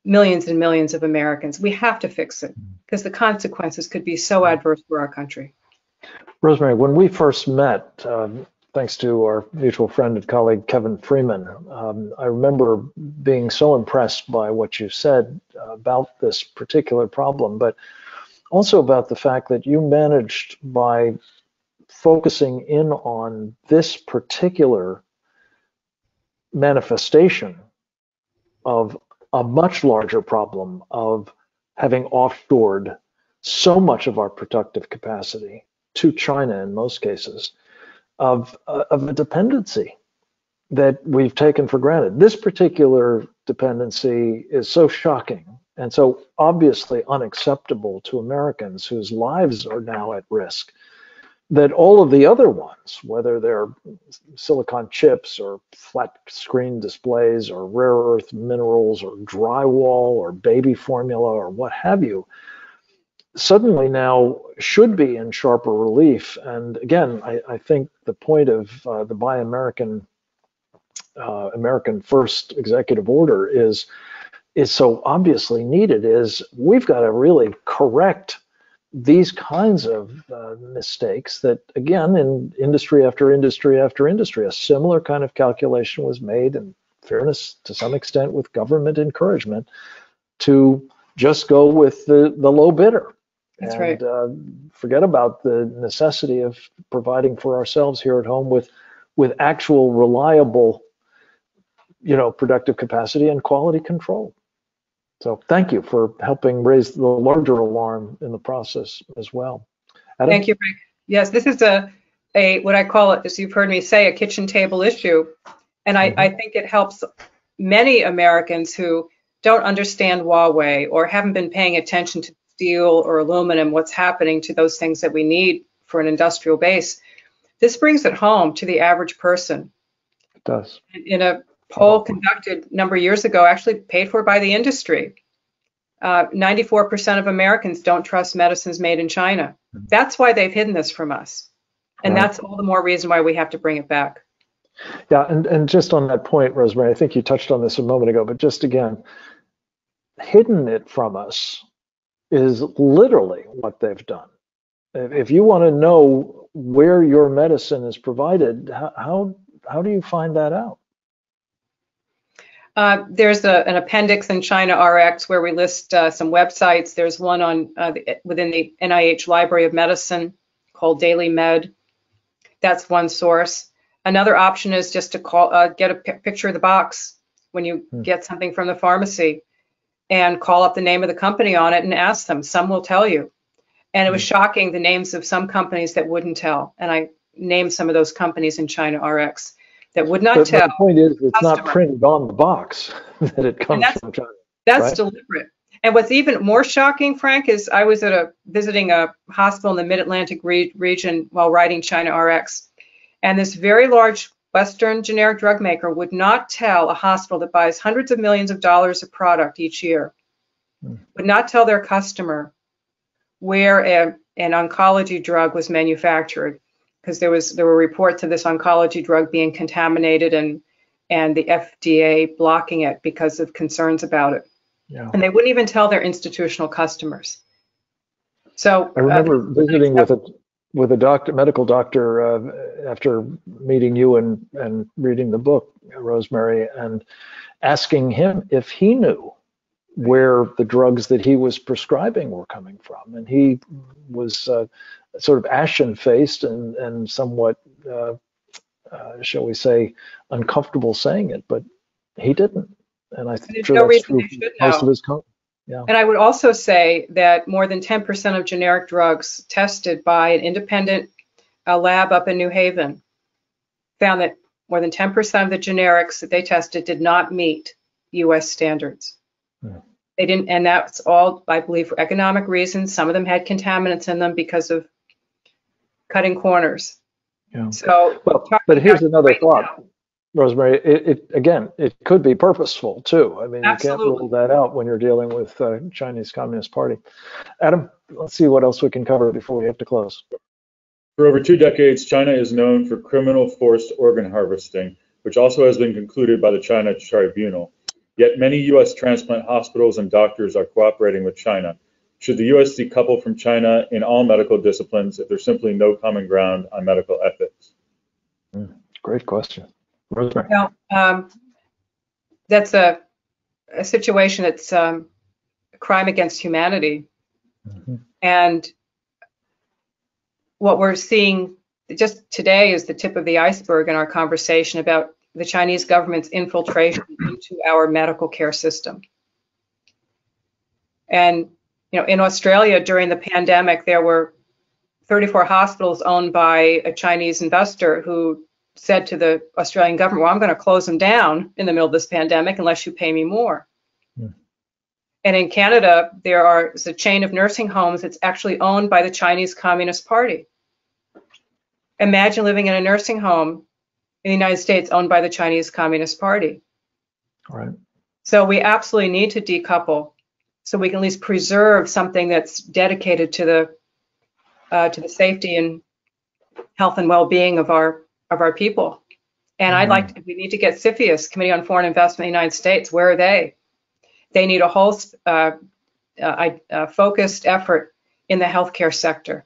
millions and millions of Americans. We have to fix it because the consequences could be so adverse for our country. Rosemary, when we first met, um, thanks to our mutual friend and colleague Kevin Freeman, um, I remember being so impressed by what you said about this particular problem. But also about the fact that you managed, by focusing in on this particular manifestation of a much larger problem of having offshored so much of our productive capacity to China in most cases, of, of a dependency that we've taken for granted. This particular dependency is so shocking and so obviously unacceptable to Americans whose lives are now at risk, that all of the other ones, whether they're silicon chips or flat screen displays or rare earth minerals or drywall or baby formula or what have you, suddenly now should be in sharper relief. And again, I, I think the point of uh, the Buy American, uh, American First executive order is, is so obviously needed, is we've got to really correct these kinds of uh, mistakes that, again, in industry after industry after industry, a similar kind of calculation was made, in fairness to some extent with government encouragement, to just go with the, the low bidder. That's and, right. Uh, forget about the necessity of providing for ourselves here at home with, with actual reliable, you know, productive capacity and quality control. So thank you for helping raise the larger alarm in the process as well. Adam? Thank you, Frank. Yes, this is a, a what I call it, as you've heard me say, a kitchen table issue. And I, mm-hmm. I think it helps many Americans who don't understand Huawei or haven't been paying attention to steel or aluminum, what's happening to those things that we need for an industrial base. This brings it home to the average person. It does. In a poll conducted a number of years ago, actually paid for by the industry, uh, ninety-four percent of Americans don't trust medicines made in China. That's why they've hidden this from us. And right. That's all the more reason why we have to bring it back. Yeah, and, and just on that point, Rosemary, I think you touched on this a moment ago, but just again, hidden it from us is literally what they've done. If you want to know where your medicine is provided, how, how do you find that out? Uh, there's a, an appendix in China R X where we list uh, some websites. There's one on uh, the, within the N I H Library of Medicine called Daily Med. That's one source. Another option is just to call, uh, get a picture of the box when you hmm. get something from the pharmacy and call up the name of the company on it and ask them. Some will tell you. And it was hmm. shocking, the names of some companies that wouldn't tell. And I named some of those companies in China R X. That would not but, tell. But the point is, it's customer. Not printed on the box that it comes that's, from China. That's right? Deliberate. And what's even more shocking, Frank, is I was at a visiting a hospital in the Mid-Atlantic re region while writing China R X, and this very large Western generic drug maker would not tell a hospital that buys hundreds of millions of dollars of product each year, hmm. would not tell their customer where a, an oncology drug was manufactured, because there was there were reports of this oncology drug being contaminated and and the F D A blocking it because of concerns about it. Yeah. And they wouldn't even tell their institutional customers. So I remember uh, visiting with a with a doctor, medical doctor, uh, after meeting you and and reading the book, Rosemary, and asking him if he knew where the drugs that he was prescribing were coming from, and he was uh, sort of ashen-faced and, and somewhat, uh, uh, shall we say, uncomfortable saying it, but he didn't. And I think sure no that's true for most of his company. Yeah. And I would also say that more than ten percent of generic drugs tested by an independent uh, lab up in New Haven found that more than ten percent of the generics that they tested did not meet U S standards. Yeah. They didn't, and that's all, I believe, for economic reasons. Some of them had contaminants in them because of cutting corners. Yeah. So, well, but here's another thought, now. Rosemary. It, it again, it could be purposeful too. I mean, Absolutely. You can't rule that out when you're dealing with uh, Chinese Communist Party. Adam, let's see what else we can cover before we have to close. For over two decades, China is known for criminal forced organ harvesting, which also has been concluded by the China Tribunal. Yet many U S transplant hospitals and doctors are cooperating with China. Should the U S decouple from China in all medical disciplines if there's simply no common ground on medical ethics? Mm, great question. Rosemary. Well, um, that's a, a situation that's um, a crime against humanity. Mm-hmm. And what we're seeing just today is the tip of the iceberg in our conversation about the Chinese government's infiltration into our medical care system. And you know, in Australia during the pandemic, there were thirty-four hospitals owned by a Chinese investor who said to the Australian government, well, I'm going to close them down in the middle of this pandemic unless you pay me more. Yeah. And in Canada, there are a chain of nursing homes that's actually owned by the Chinese Communist Party. Imagine living in a nursing home in the United States owned by the Chinese Communist Party. All right. So we absolutely need to decouple so we can at least preserve something that's dedicated to the uh, to the safety and health and well-being of our of our people. And mm-hmm. I'd like to, we need to get C F I U S, Committee on Foreign Investment in the United States. Where are they? They need a whole uh, uh, uh, focused effort in the healthcare sector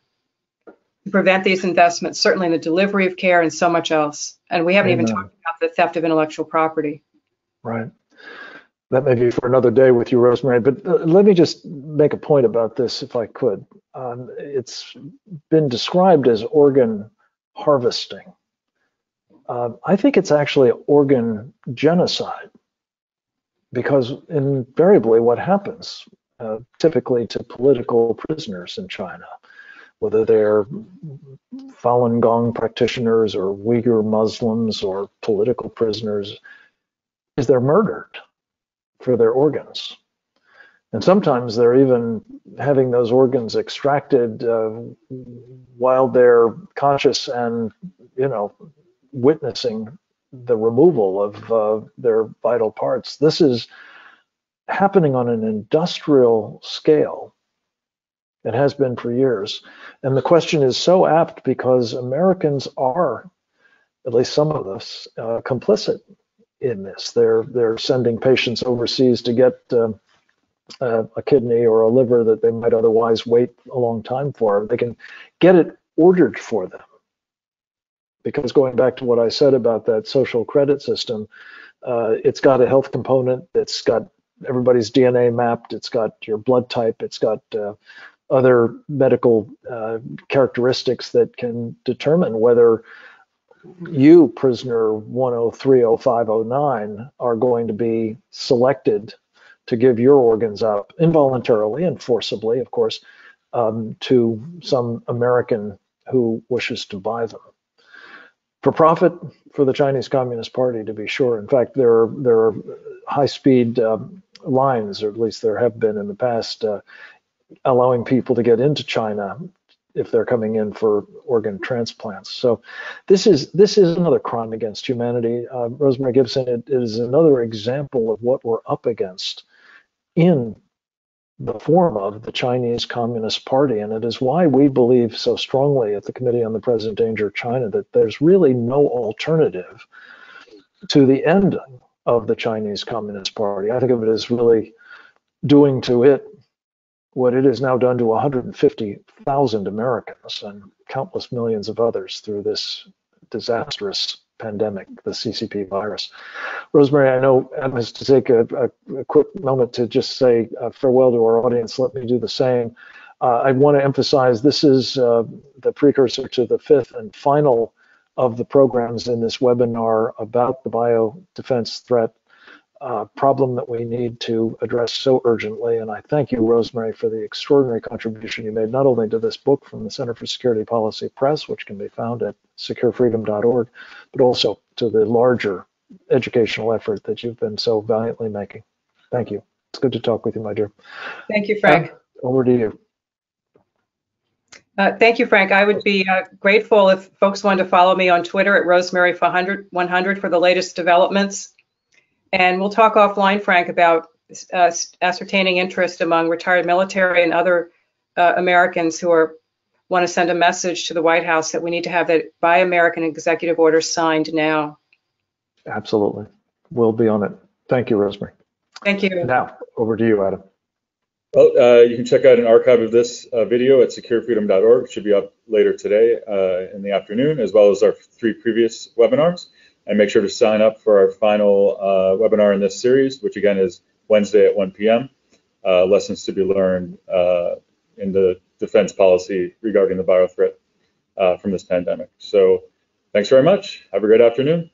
to prevent these investments, certainly in the delivery of care and so much else. And we haven't Amen. Even talked about the theft of intellectual property. Right. That may be for another day with you, Rosemary, but uh, let me just make a point about this, if I could. Um, it's been described as organ harvesting. Uh, I think it's actually organ genocide, because invariably what happens uh, typically to political prisoners in China, whether they're Falun Gong practitioners or Uyghur Muslims or political prisoners, is they're murdered for their organs. And sometimes they're even having those organs extracted uh, while they're conscious and, you know, witnessing the removal of uh, their vital parts. This is happening on an industrial scale. It has been for years. And the question is so apt because Americans are, at least some of us, uh, complicit in this. They're, they're sending patients overseas to get uh, uh, a kidney or a liver that they might otherwise wait a long time for. They can get it ordered for them. Because going back to what I said about that social credit system, uh, it's got a health component, it's got everybody's D N A mapped, it's got your blood type, it's got uh, other medical uh, characteristics that can determine whether you, prisoner one oh three oh five oh nine, are going to be selected to give your organs up involuntarily and forcibly, of course, um, to some American who wishes to buy them. For profit, for the Chinese Communist Party, to be sure. In fact, there are, there are high-speed um, lines, or at least there have been in the past, uh, allowing people to get into China if they're coming in for organ transplants. So this is this is another crime against humanity. Uh, Rosemary Gibson, it, it is another example of what we're up against in the form of the Chinese Communist Party. And it is why we believe so strongly at the Committee on the Present Danger China that there's really no alternative to the end of the Chinese Communist Party. I think of it as really doing to it what it has now done to one hundred fifty thousand Americans and countless millions of others through this disastrous pandemic, the C C P virus. Rosemary, I know I have to take a, a, a quick moment to just say uh, farewell to our audience. Let me do the same. Uh, I want to emphasize this is uh, the precursor to the fifth and final of the programs in this webinar about the biodefense threat uh, problem that we need to address so urgently. And I thank you, Rosemary, for the extraordinary contribution you made, not only to this book from the Center for Security Policy Press, which can be found at secure freedom dot org, but also to the larger educational effort that you've been so valiantly making. Thank you. It's good to talk with you, my dear. Thank you, Frank. Uh, over to you. Uh, thank you, Frank. I would be uh, grateful if folks wanted to follow me on Twitter at Rosemary one hundred for the latest developments. And we'll talk offline, Frank, about uh, ascertaining interest among retired military and other uh, Americans who are want to send a message to the White House that we need to have that Buy American executive order signed now. Absolutely. We'll be on it. Thank you, Rosemary. Thank you. Now, over to you, Adam. Well, uh, you can check out an archive of this uh, video at secure freedom dot org. It should be up later today uh, in the afternoon, as well as our three previous webinars. And make sure to sign up for our final uh, webinar in this series, which again is Wednesday at one p m Uh, lessons to be learned uh, in the defense policy regarding the biothreat uh, from this pandemic. So thanks very much. Have a great afternoon.